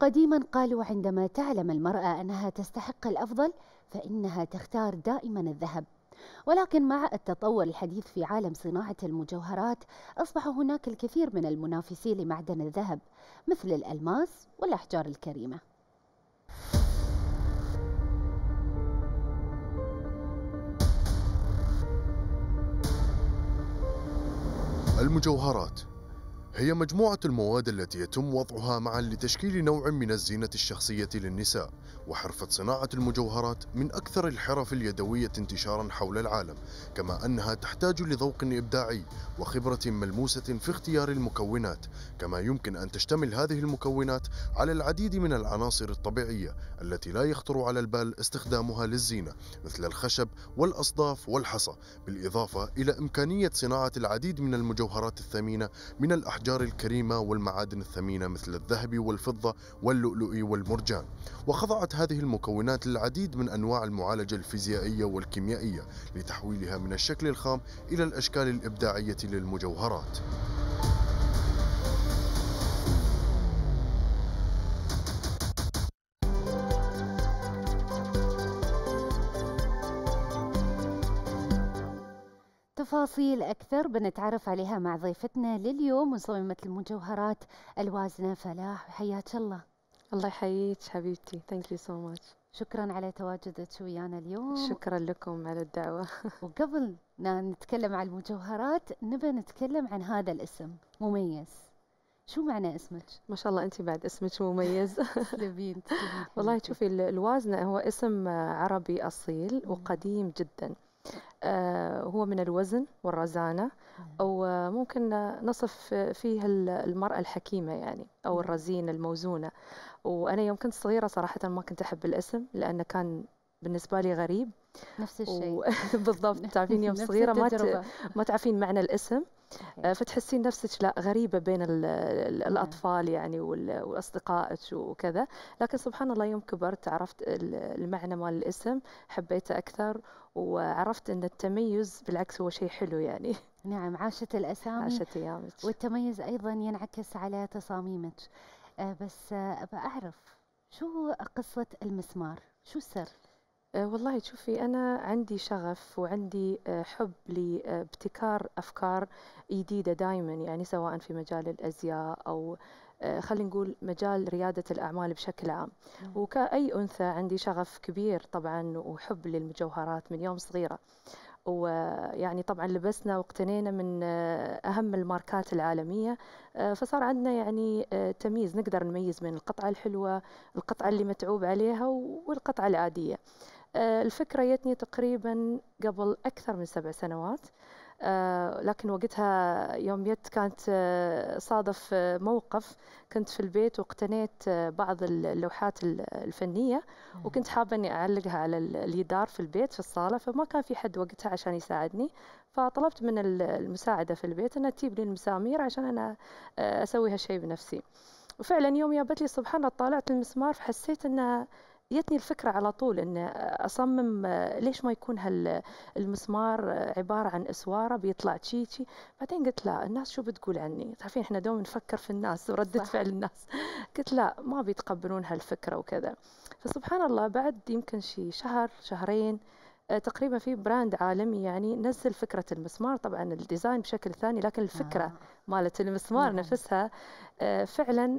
قديما قالوا عندما تعلم المرأة أنها تستحق الأفضل فإنها تختار دائما الذهب، ولكن مع التطور الحديث في عالم صناعة المجوهرات أصبح هناك الكثير من المنافسين لمعدن الذهب مثل الألماس والأحجار الكريمة. المجوهرات هي مجموعة المواد التي يتم وضعها معا لتشكيل نوع من الزينة الشخصية للنساء. وحرفة صناعة المجوهرات من أكثر الحرف اليدوية انتشارا حول العالم، كما أنها تحتاج لذوق إبداعي وخبرة ملموسة في اختيار المكونات، كما يمكن أن تشتمل هذه المكونات على العديد من العناصر الطبيعية التي لا يخطر على البال استخدامها للزينة مثل الخشب والأصداف والحصى، بالإضافة إلى إمكانية صناعة العديد من المجوهرات الثمينة من الأحجار الكريمة والمعادن الثمينة مثل الذهب والفضة واللؤلؤ والمرجان. وخضعت هذه المكونات للعديد من أنواع المعالجة الفيزيائية والكيميائية لتحويلها من الشكل الخام إلى الأشكال الإبداعية للمجوهرات. تفاصيل أكثر بنتعرف عليها مع ضيفتنا لليوم مصممة المجوهرات الوازنة فلاح. حياك الله. الله يحييك حبيبتي. ثانك يو سو ماتش. شكرا على تواجدك ويانا اليوم. شكرا لكم على الدعوة. وقبل نتكلم عن المجوهرات نبي نتكلم عن هذا الاسم مميز. شو معنى اسمك؟ ما شاء الله أنت بعد اسمك مميز. تسلمين. والله شوفي الوازنة هو اسم عربي أصيل وقديم جدا. هو من الوزن والرزانة، أو ممكن نصف فيه المرأة الحكيمة يعني، أو الرزينة الموزونة. وأنا يوم كنت صغيرة صراحة ما كنت أحب الاسم لأنه كان بالنسبة لي غريب. نفس الشيء بالضبط. تعرفين يوم صغيرة ما تعرفين معنى الاسم، فتحسين نفسك لا غريبة بين الأطفال يعني وأصدقائك وكذا. لكن سبحان الله يوم كبرت عرفت المعنى مال الاسم، حبيته أكثر وعرفت أن التميز بالعكس هو شيء حلو يعني. نعم، عاشت الأسامي، عاشت أيامك. والتميز أيضا ينعكس على تصاميمك. بس أبى أعرف شو قصة المسمار، شو السر؟ والله شوفي أنا عندي شغف وعندي حب لابتكار أفكار جديدة دائما يعني، سواء في مجال الأزياء أو خلينا نقول مجال ريادة الأعمال بشكل عام. وكأي أنثى عندي شغف كبير طبعا وحب للمجوهرات من يوم صغيرة. ويعني طبعا لبسنا واقتنينا من أهم الماركات العالمية، فصار عندنا يعني تمييز، نقدر نميز بين القطعة الحلوة، القطعة اللي متعوب عليها، والقطعة العادية. الفكرة جتني تقريبا قبل أكثر من 7 سنوات، لكن وقتها يوم جت كانت صادف موقف، كنت في البيت واقتنيت بعض اللوحات الفنية وكنت حابة أني أعلقها على الجدار في البيت في الصالة، فما كان في حد وقتها عشان يساعدني، فطلبت من المساعدة في البيت أنها تجيب لي المسامير عشان أنا أسوي هالشيء بنفسي. وفعلا يوم جابت لي سبحان الله طالعت المسمار، فحسيت أنها جتني الفكرة على طول أن أصمم ليش ما يكون هالمسمار عبارة عن أسوارة بيطلع شي. بعدين قلت لا، الناس شو بتقول عني؟ تعرفين إحنا دوم نفكر في الناس وردة فعل الناس. قلت لا، ما بيتقبلون هالفكرة وكذا. فسبحان الله بعد يمكن شي شهر شهرين تقريبا في براند عالمي يعني نزل فكرة المسمار، طبعا الديزاين بشكل ثاني لكن الفكرة مالت المسمار نفسها فعلا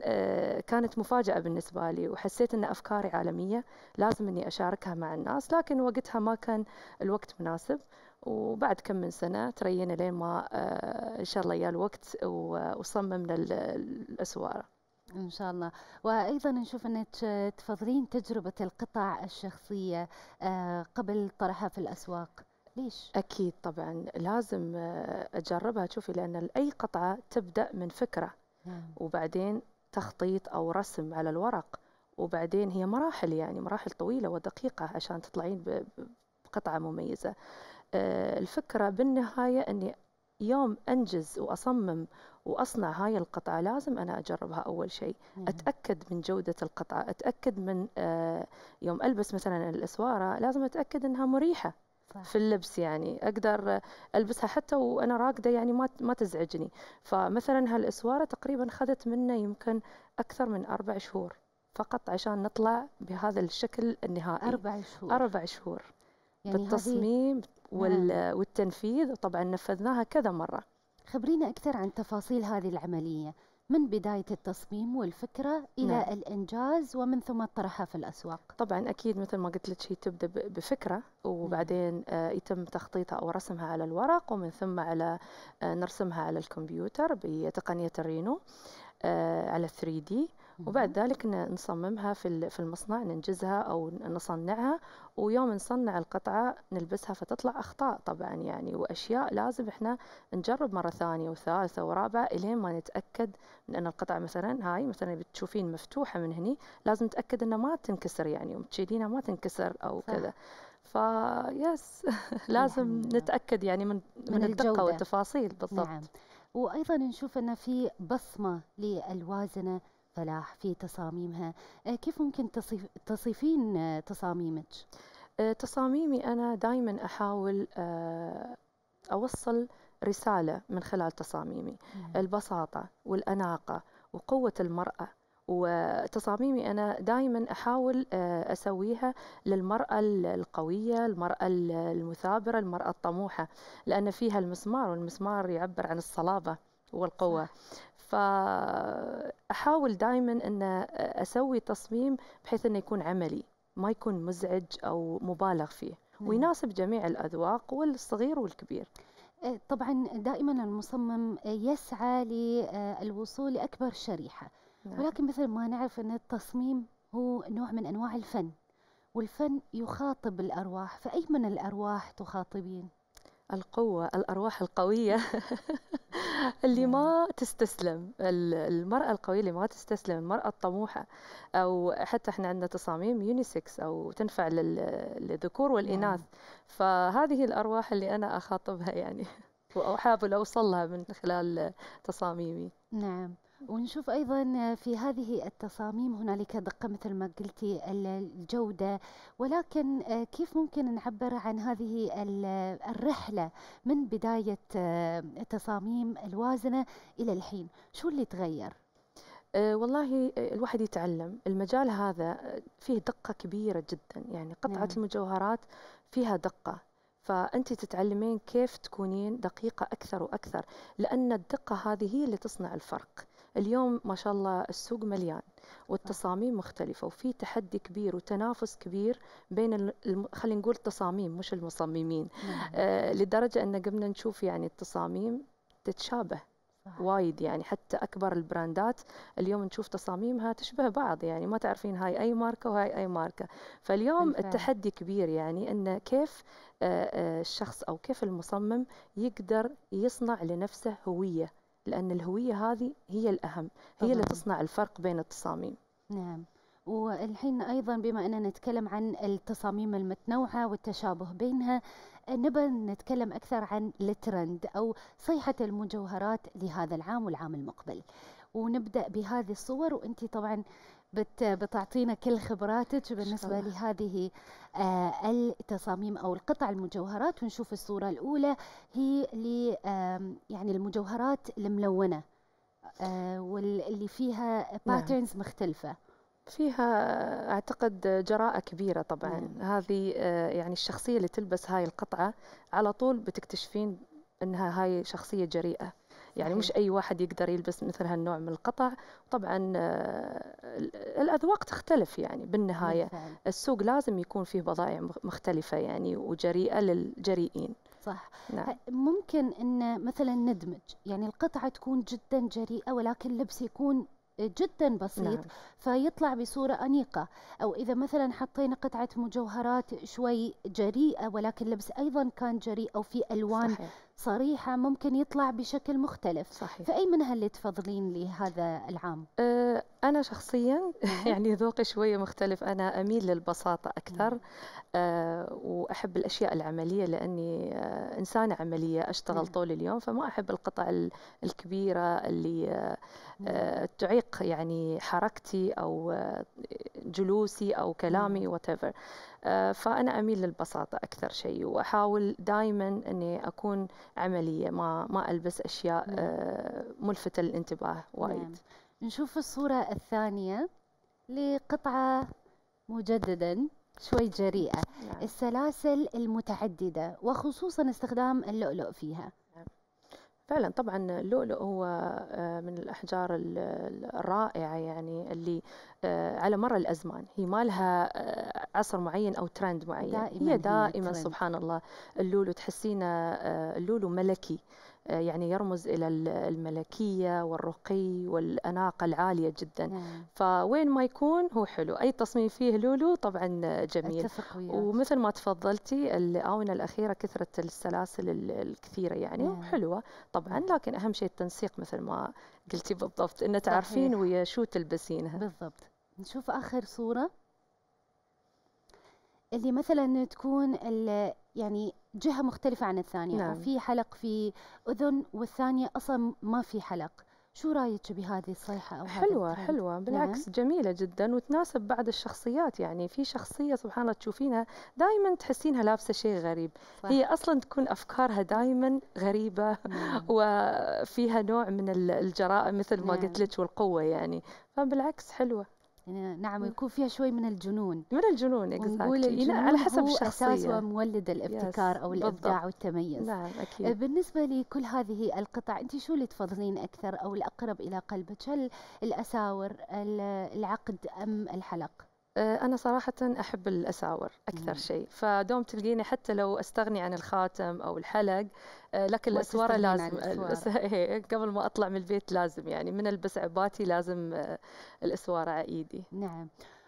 كانت مفاجأة بالنسبة لي، وحسيت أن أفكاري عالمية لازم أني أشاركها مع الناس. لكن وقتها ما كان الوقت مناسب، وبعد كم من سنة ترينا لين ما إن شاء الله يا الوقت وصممنا الأسوارة إن شاء الله. وأيضا نشوف أنك تفضلين تجربة القطع الشخصية قبل طرحها في الأسواق، ليش؟ أكيد طبعا لازم أجربها. شوفي لأن أي قطعة تبدأ من فكرة وبعدين تخطيط أو رسم على الورق، وبعدين هي مراحل يعني مراحل طويلة ودقيقة عشان تطلعين بقطعة مميزة. الفكرة بالنهاية أني يوم أنجز وأصمم وأصنع هاي القطعة لازم أنا أجربها أول شيء، أتأكد من جودة القطعة، أتأكد من يوم ألبس مثلا الأسوارة لازم أتأكد أنها مريحة في اللبس يعني، أقدر ألبسها حتى وأنا راكدة يعني ما تزعجني. فمثلا هالأسوارة تقريبا خذت منه يمكن أكثر من 4 شهور فقط عشان نطلع بهذا الشكل النهائي. 4 شهور. 4 شهور يعني بالتصميم والتنفيذ، وطبعا نفذناها كذا مرة. خبرينا أكثر عن تفاصيل هذه العملية من بداية التصميم والفكرة إلى الإنجاز، ومن ثم طرحها في الأسواق. طبعا أكيد مثل ما قلت لك هي تبدأ بفكرة، وبعدين يتم تخطيطها أو رسمها على الورق، ومن ثم على نرسمها على الكمبيوتر بتقنية الرينو على 3D، وبعد ذلك نصممها في المصنع، ننجزها أو نصنعها، ويوم نصنع القطعة نلبسها فتطلع أخطاء طبعا يعني، وأشياء لازم إحنا نجرب مرة ثانية وثالثة ورابعة إلين ما نتأكد من أن القطعة مثلا هاي مثلا بتشوفين مفتوحة من هني، لازم نتأكد أنها ما تنكسر يعني، ومتشيلينها ما تنكسر أو كذا. فيس لازم نتأكد يعني من الدقة والتفاصيل بالضبط. نعم. وأيضا نشوف أن في بصمة للوازنة فلاح في تصاميمها، كيف ممكن تصفين تصاميمك؟ تصاميمي أنا دائما أحاول أوصل رسالة من خلال تصاميمي، البساطة والأناقة وقوة المرأة. وتصاميمي أنا دائما أحاول أسويها للمرأة القوية، المرأة المثابرة، المرأة الطموحة، لأن فيها المسمار، والمسمار يعبر عن الصلابة والقوة. فأحاول دائما أن أسوي تصميم بحيث أنه يكون عملي، ما يكون مزعج أو مبالغ فيه، ويناسب جميع الأذواق والصغير والكبير. طبعا دائما المصمم يسعى للوصول لأكبر شريحة، ولكن مثل ما نعرف أن التصميم هو نوع من أنواع الفن، والفن يخاطب الأرواح، فأي من الأرواح تخاطبين؟ القوة، الأرواح القوية اللي ما تستسلم، المرأة القوية اللي ما تستسلم، المرأة الطموحة. أو حتى احنا عندنا تصاميم يونيسكس أو تنفع للذكور والإناث، فهذه الأرواح اللي أنا أخاطبها يعني، وأحاول أوصلها من خلال تصاميمي. نعم. ونشوف أيضا في هذه التصاميم هنالك دقة مثل ما قلتي، الجودة، ولكن كيف ممكن نعبر عن هذه الرحلة من بداية تصاميم الوازنة إلى الحين؟ شو اللي تغير؟ والله الواحد يتعلم، المجال هذا فيه دقة كبيرة جدا يعني، قطعة المجوهرات فيها دقة، فأنت تتعلمين كيف تكونين دقيقة أكثر وأكثر، لأن الدقة هذه هي اللي تصنع الفرق. اليوم ما شاء الله السوق مليان، والتصاميم مختلفة، وفي تحدي كبير وتنافس كبير بين خلينا نقول التصاميم مش المصممين، لدرجة أن قمنا نشوف يعني التصاميم تتشابه وايد يعني، حتى أكبر البراندات اليوم نشوف تصاميمها تشبه بعض يعني، ما تعرفين هاي أي ماركة وهاي أي ماركة. فاليوم التحدي كبير يعني، أن كيف الشخص أو كيف المصمم يقدر يصنع لنفسه هوية، لأن الهوية هذه هي الأهم، هي اللي تصنع الفرق بين التصاميم. نعم. والحين أيضا بما أننا نتكلم عن التصاميم المتنوعة والتشابه بينها، نبى نتكلم أكثر عن الترند أو صيحة المجوهرات لهذا العام والعام المقبل، ونبدأ بهذه الصور. وأنت طبعا بتعطينا كل خبراتك بالنسبة لهذه التصاميم أو القطع المجوهرات. ونشوف الصورة الأولى هي يعني المجوهرات الملونة واللي فيها باترنز مختلفة، فيها أعتقد جراءة كبيرة طبعا. هذه يعني الشخصية اللي تلبس هاي القطعة على طول بتكتشفين أنها هاي شخصية جريئة يعني، مش أي واحد يقدر يلبس مثل هالنوع من القطع. طبعا الأذواق تختلف يعني بالنهاية، السوق لازم يكون فيه بضائع مختلفة يعني، وجريئة للجريئين. صح. ممكن أن مثلا ندمج يعني القطعة تكون جدا جريئة، ولكن اللبس يكون جدا بسيط فيطلع بصورة أنيقة. أو إذا مثلا حطينا قطعة مجوهرات شوي جريئة، ولكن اللبس أيضا كان جريء أو في ألوان صريحة، ممكن يطلع بشكل مختلف. فأي منها اللي تفضلين لهذا العام؟ أنا شخصيا يعني ذوقي شوية مختلف، أنا أميل للبساطة أكثر، وأحب الأشياء العملية، لأني إنسانة عملية، أشتغل طول اليوم، فما أحب القطع الكبيرة اللي تعيق يعني حركتي أو جلوسي أو كلامي whatever. فأنا أميل للبساطة أكثر شيء، وأحاول دائما أني أكون عملية، ما ألبس أشياء ملفتة للانتباه وايد. نشوف الصورة الثانية لقطعة مجددا شوي جريئة. نعم. السلاسل المتعددة وخصوصا استخدام اللؤلؤ فيها. نعم. فعلا طبعا اللؤلؤ هو من الأحجار الرائعة، يعني اللي على مر الأزمان هي ما لها عصر معين أو ترند معين، دائماً هي دائما سبحان الله اللؤلؤ، تحسين اللؤلؤ ملكي، يعني يرمز إلى الملكية والرقي والأناقة العالية جدا. نعم. فوين ما يكون هو حلو، أي تصميم فيه لولو طبعا جميل. ومثل ما تفضلتي الآونة الأخيرة كثرة السلاسل الكثيرة يعني. نعم. حلوة طبعا. نعم. لكن أهم شيء التنسيق مثل ما قلتي بالضبط، إن تعرفين ويا شو تلبسينها بالضبط. نشوف آخر صورة اللي مثلا تكون يعني جهة مختلفة عن الثانية. نعم. وفي حلق في أذن والثانية أصلا ما في حلق، شو رايك بهذه الصيحة أو حلوة؟ حلوة بالعكس. نعم. جميلة جدا وتناسب بعض الشخصيات، يعني في شخصية سبحان الله تشوفينها دائما تحسينها لابسة شيء غريب. صح. هي أصلا تكون أفكارها دائما غريبة. نعم. وفيها نوع من الجراءة مثل ما قلت لك والقوة يعني، فبالعكس حلوة. نعم يكون فيها شوي من الجنون، من الجنون exactly. على حسب الشخصية، هو أساس ومولد الابتكار. yes. أو الإبداع والتميز. نعم أكيد. بالنسبة لكل هذه القطع أنت شو اللي تفضلين أكثر أو الأقرب إلى قلبك، هل الأساور العقد أم الحلق؟ أنا صراحة أحب الأساور أكثر شيء، فدوم تلقيني حتى لو أستغني عن الخاتم أو الحلق، لكن الأسوارة لازم قبل ما أطلع من البيت لازم، يعني من ألبس عباتي لازم الأسوارة على إيدي. نعم.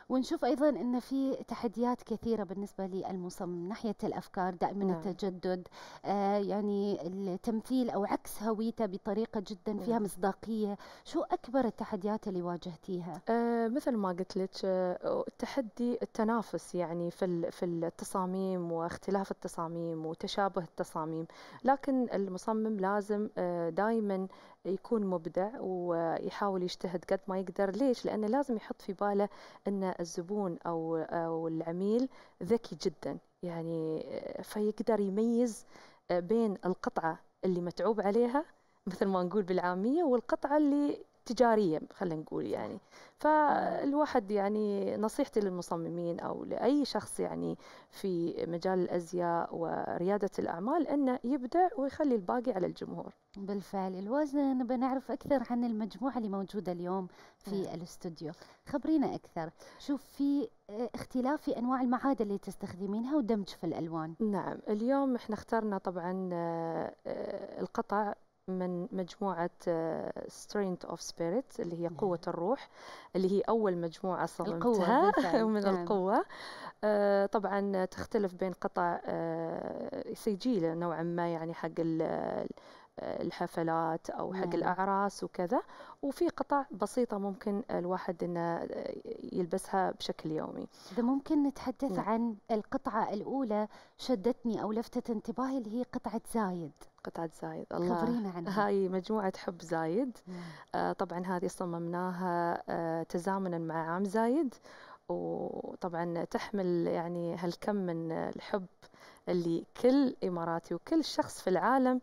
ونشوف أيضا أن في تحديات كثيرة بالنسبة للمصمم، ناحية الأفكار دائما. نعم. التجدد، يعني التمثيل أو عكس هويته بطريقة جدا فيها مصداقية. شو أكبر التحديات اللي واجهتيها؟ مثل ما قلت لك، التحدي التنافس يعني في التصاميم واختلاف التصاميم وتشابه التصاميم، لكن المصمم لازم دائما يكون مبدع ويحاول يجتهد قد ما يقدر. ليش؟ لأنه لازم يحط في باله أن الزبون أو العميل ذكي جدا، يعني فيقدر يميز بين القطعة اللي متعوب عليها مثل ما نقول بالعامية والقطعة اللي تجارية خلينا نقول يعني. فالواحد يعني نصيحتي للمصممين أو لأي شخص يعني في مجال الأزياء وريادة الأعمال أنه يبدع ويخلي الباقي على الجمهور. بالفعل. الوازنة نبي نعرف أكثر عن المجموعة اللي موجودة اليوم في الاستوديو، خبرينا أكثر، شوف في اختلاف في أنواع المعادن اللي تستخدمينها ودمج في الألوان. نعم اليوم احنا اخترنا طبعا القطع من مجموعة strength of spirit اللي هي قوة الروح، اللي هي أول مجموعة صممتها من القوة. طبعا تختلف بين قطع سجيلة نوعا ما يعني حق الحفلات أو حق الأعراس وكذا، وفي قطع بسيطة ممكن الواحد إنه يلبسها بشكل يومي. إذا ممكن نتحدث عن القطعة الأولى شدتني أو لفتت انتباهي اللي هي قطعة زايد. قطعة زايد الله، خبرينا عنها. هاي مجموعة حب زايد. طبعا هذه صممناها تزامنا مع عام زايد، وطبعا تحمل يعني هالكم من الحب اللي كل إماراتي وكل شخص في العالم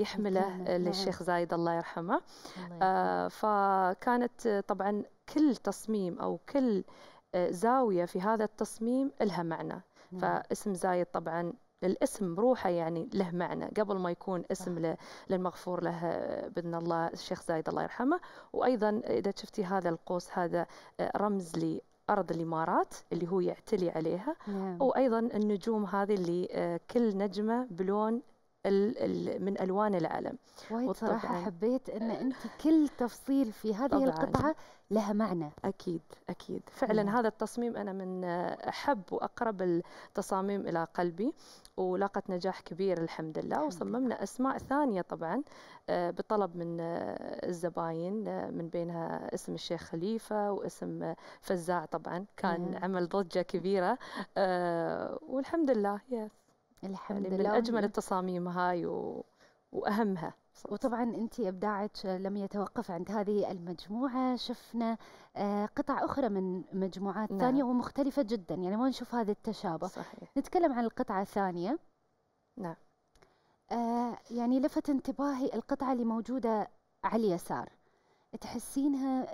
يحمله للشيخ زايد الله يرحمه. فكانت طبعا كل تصميم أو كل زاوية في هذا التصميم لها معنى. فاسم زايد طبعا الاسم روحه يعني له معنى، قبل ما يكون اسم للمغفور له بإذن الله الشيخ زايد الله يرحمه. وأيضا إذا شفتي هذا القوس هذا رمز لي أرض الإمارات اللي هو يعتلي عليها. نعم. وأيضا النجوم هذه اللي كل نجمة بلون من ألوان العالم. وايد صراحة حبيت أن أنت كل تفصيل في هذه طبعاً. القطعة لها معنى. أكيد أكيد فعلا. هذا التصميم أنا من أحب وأقرب التصاميم إلى قلبي، ولاقت نجاح كبير الحمد لله. وصممنا أسماء ثانية طبعا بطلب من الزباين، من بينها اسم الشيخ خليفة واسم فزاع، طبعا كان عمل ضجة كبيرة والحمد لله. يس الحمد لله، من أجمل التصاميم هاي وأهمها. وطبعا أنت إبداعك لم يتوقف عند هذه المجموعة، شفنا قطع أخرى من مجموعات ثانية ومختلفة جدا، يعني ما نشوف هذا التشابه. صحيح. نتكلم عن القطعة الثانية. نعم. يعني لفت انتباهي القطعة اللي موجودة على اليسار، تحسينها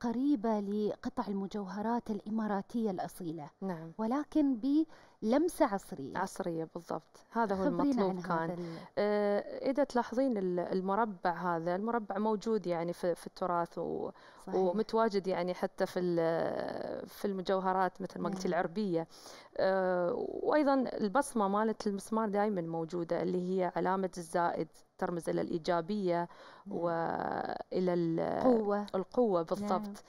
قريبة لقطع المجوهرات الإماراتية الأصيلة. نعم. ولكن بلمسة عصرية. عصرية بالضبط، هذا هو المطلوب كان. إذا تلاحظين المربع هذا، المربع موجود يعني في التراث ومتواجد يعني حتى في المجوهرات مثل ما قلتي العربية. وأيضا البصمة مالت المسمار دائما موجودة، اللي هي علامة الزائد ترمز إلى الإيجابية وإلى القوة بالضبط.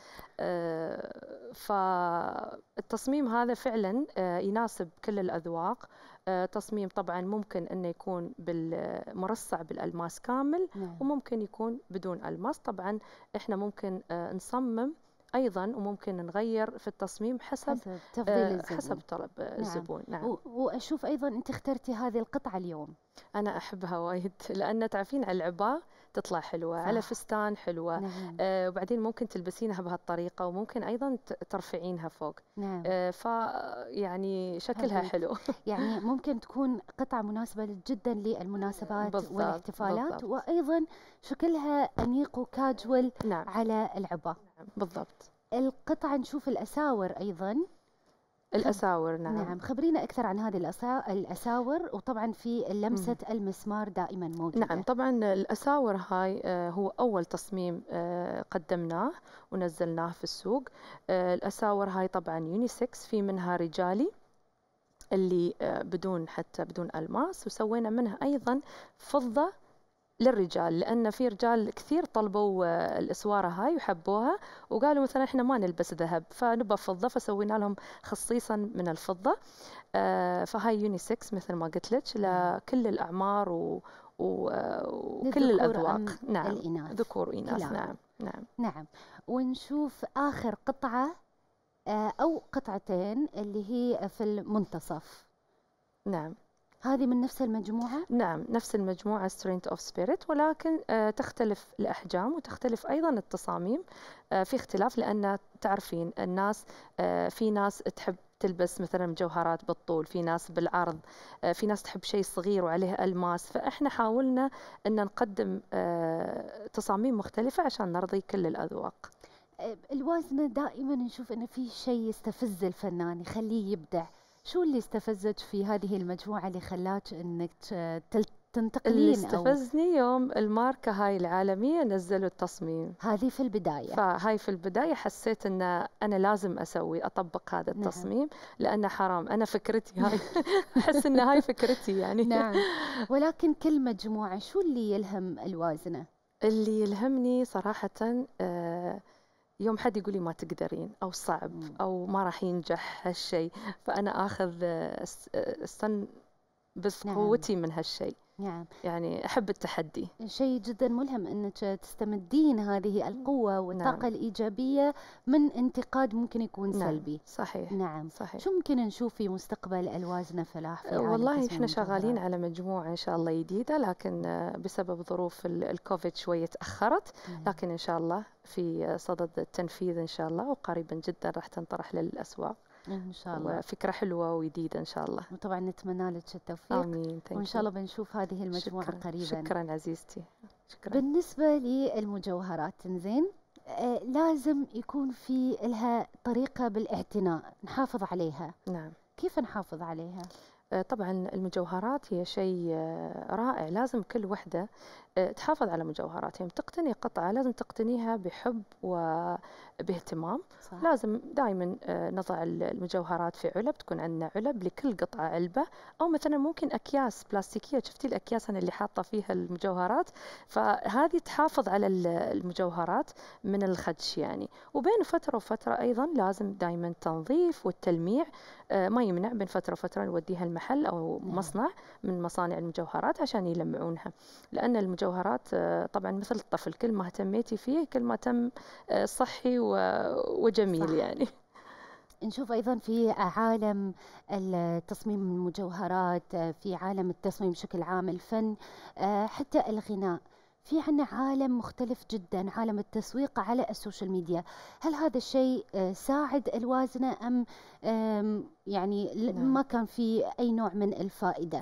فالتصميم هذا فعلا يناسب كل الأذواق. تصميم طبعا ممكن أنه يكون مرصع بالألماس كامل، وممكن يكون بدون ألماس. طبعا إحنا ممكن نصمم أيضاً، وممكن نغير في التصميم حسب تفضيل الزبون. حسب طلب الزبون. نعم. وأشوف أيضاً أنت اخترتي هذه القطعة اليوم. أنا أحبها وايد، لأن تعرفين على العباءة تطلع حلوة، على فستان حلوة. نعم. وبعدين ممكن تلبسينها بهالطريقة، وممكن أيضاً ترفعينها فوق. نعم. فيعني شكلها حلو. يعني ممكن تكون قطعة مناسبة جداً للمناسبات والاحتفالات. بالضبط. وأيضاً شكلها أنيق وكاجوال. نعم. على العباءة. بالضبط. القطعة نشوف الأساور أيضا. الأساور. نعم. نعم، خبرينا أكثر عن هذه الأساور، وطبعا في لمسة المسمار دائما موجودة. نعم، طبعا الأساور هاي هو أول تصميم قدمناه ونزلناه في السوق. الأساور هاي طبعا يونيسكس، في منها رجالي اللي بدون ألماس، وسوينا منها أيضا فضة للرجال، لأن في رجال كثير طلبوا الأسوارة هاي وحبوها، وقالوا مثلا إحنا ما نلبس ذهب فنبى فضة، فسوينا لهم خصيصا من الفضة. فهاي يونيسكس مثل ما قلت لك، لكل الأعمار وكل الأذواق. نعم. ذكور وإناث. نعم. نعم. نعم. ونشوف آخر قطعة أو قطعتين اللي هي في المنتصف. نعم. هذه من نفس المجموعة؟ نعم، نفس المجموعة strength of spirit، ولكن تختلف الأحجام وتختلف أيضا التصاميم. في اختلاف، لأن تعرفين الناس، في ناس تحب تلبس مثلا مجوهرات بالطول، في ناس بالعرض، في ناس تحب شيء صغير وعليه ألماس. فإحنا حاولنا أن نقدم تصاميم مختلفة عشان نرضي كل الأذواق. الوازنة دائما نشوف أن في شيء يستفز الفنان يخليه يبدع. شو اللي استفزك في هذه المجموعة اللي خلاك انك تنتقلين؟ اللي استفزني يوم الماركة هاي العالمية نزلوا التصميم، هذه في البداية، فهاي في البداية حسيت ان انا لازم اطبق هذا التصميم. نعم. لان حرام، انا فكرتي هاي احس ان هاي فكرتي يعني. نعم. ولكن كل مجموعة شو اللي يلهم الوازنة؟ اللي يلهمني صراحة يوم حد يقول لي ما تقدرين أو صعب أو ما راح ينجح هالشيء، فأنا آخذ بس قوتي. نعم. من هالشيء. نعم. يعني أحب التحدي. شيء جدا ملهم أنك تستمدين هذه القوة والطاقة. نعم. الإيجابية من انتقاد ممكن يكون سلبي. صحيح. نعم. صحيح. شو ممكن نشوف في مستقبل الوازنة فلاح في عالم؟ والله إحنا شغالين على مجموعة إن شاء الله جديدة، لكن بسبب ظروف الكوفيد شوية تأخرت. لكن إن شاء الله في صدد التنفيذ إن شاء الله، وقريبا جدا راح تنطرح للأسواق إن شاء الله. فكرة حلوة وجديدة إن شاء الله، وطبعا نتمنى لك التوفيق. آمين. وإن شاء الله بنشوف هذه المجموعة قريبا. شكرا عزيزتي. شكرا. بالنسبة للمجوهرات، زين، لازم يكون في لها طريقة بالاعتناء نحافظ عليها. نعم. كيف نحافظ عليها؟ طبعا المجوهرات هي شيء رائع، لازم كل وحدة تحافظ على مجوهراتها. يعني تقتني قطعة لازم تقتنيها بحب وباهتمام. صح. لازم دائما نضع المجوهرات في علب، تكون عندنا علب لكل قطعة، علبة، أو مثلا ممكن أكياس بلاستيكية. شفتي الأكياس أنا اللي حاطة فيها المجوهرات، فهذه تحافظ على المجوهرات من الخدش يعني. وبين فترة وفترة أيضا لازم دائما تنظيف والتلميع، ما يمنع بين فترة وفترة نوديها المحل أو مصنع من مصانع المجوهرات عشان يلمعونها، لأن المجوهرات طبعا مثل الطفل، كل ما اهتميتي فيه كل ما تم صحي وجميل. صح. يعني نشوف أيضا في عالم التصميم المجوهرات، في عالم التصميم بشكل عام، الفن، حتى الغناء، في عنا عالم مختلف جدا، عالم التسويق على السوشيال ميديا. هل هذا الشيء ساعد الوازنة أم يعني ما كان في أي نوع من الفائدة؟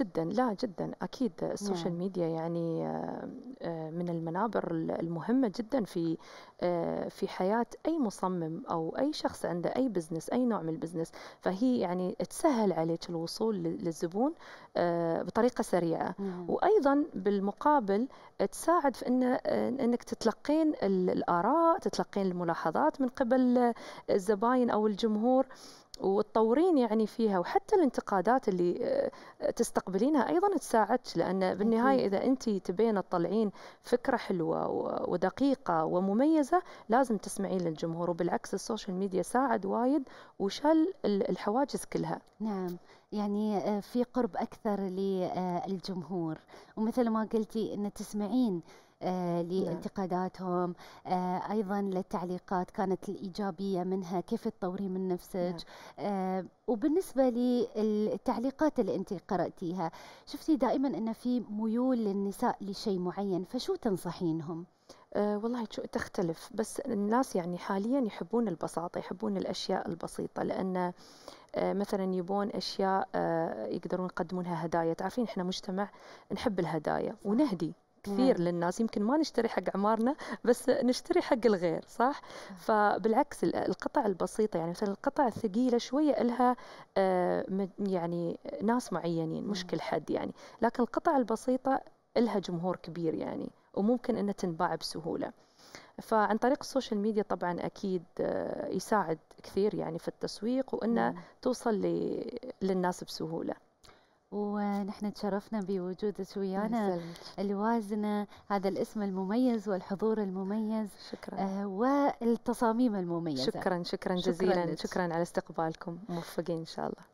جدا، لا جدا أكيد. السوشيال ميديا يعني من المنابر المهمة جدا في حياة أي مصمم أو أي شخص عنده أي بزنس، أي نوع من البزنس، فهي يعني تسهل عليك الوصول للزبون بطريقة سريعة، وأيضا بالمقابل تساعد في أنك تتلقين الآراء، تتلقين الملاحظات من قبل الزباين أو الجمهور، وتطورين يعني فيها، وحتى الانتقادات اللي تستقبلينها أيضا تساعدك، لأن بالنهاية إذا أنت تبين تطلعين فكرة حلوة ودقيقة ومميزة لازم تسمعين للجمهور، وبالعكس السوشيال ميديا ساعد وايد وشال الحواجز كلها. نعم، يعني في قرب أكثر للجمهور، ومثل ما قلتي أن تسمعين لانتقاداتهم، أيضا للتعليقات كانت الإيجابية منها كيف تطوري من نفسك. وبالنسبة للتعليقات اللي أنت قرأتيها، شفتي دائما أن في ميول للنساء لشيء معين، فشو تنصحينهم؟ والله تختلف، بس الناس يعني حاليا يحبون البساطة، يحبون الأشياء البسيطة، لأن مثلا يبون أشياء يقدرون يقدمونها هدايا. تعرفين إحنا مجتمع نحب الهدايا ونهدي كثير للناس، يمكن ما نشتري حق عمارنا بس نشتري حق الغير، صح؟ فبالعكس القطع البسيطة، يعني مثلا القطع الثقيلة شوية لها يعني ناس معينين، مش كل حد يعني، لكن القطع البسيطة لها جمهور كبير يعني، وممكن أنها تنباع بسهولة. فعن طريق السوشيال ميديا طبعا أكيد يساعد كثير يعني في التسويق، وأنها توصل للناس بسهولة. ونحن تشرفنا بوجودك ويانا الوازنة، هذا الاسم المميز والحضور المميز، شكرا، والتصاميم المميزة. شكرا جزيلا، شكرا على استقبالكم، موفقين إن شاء الله.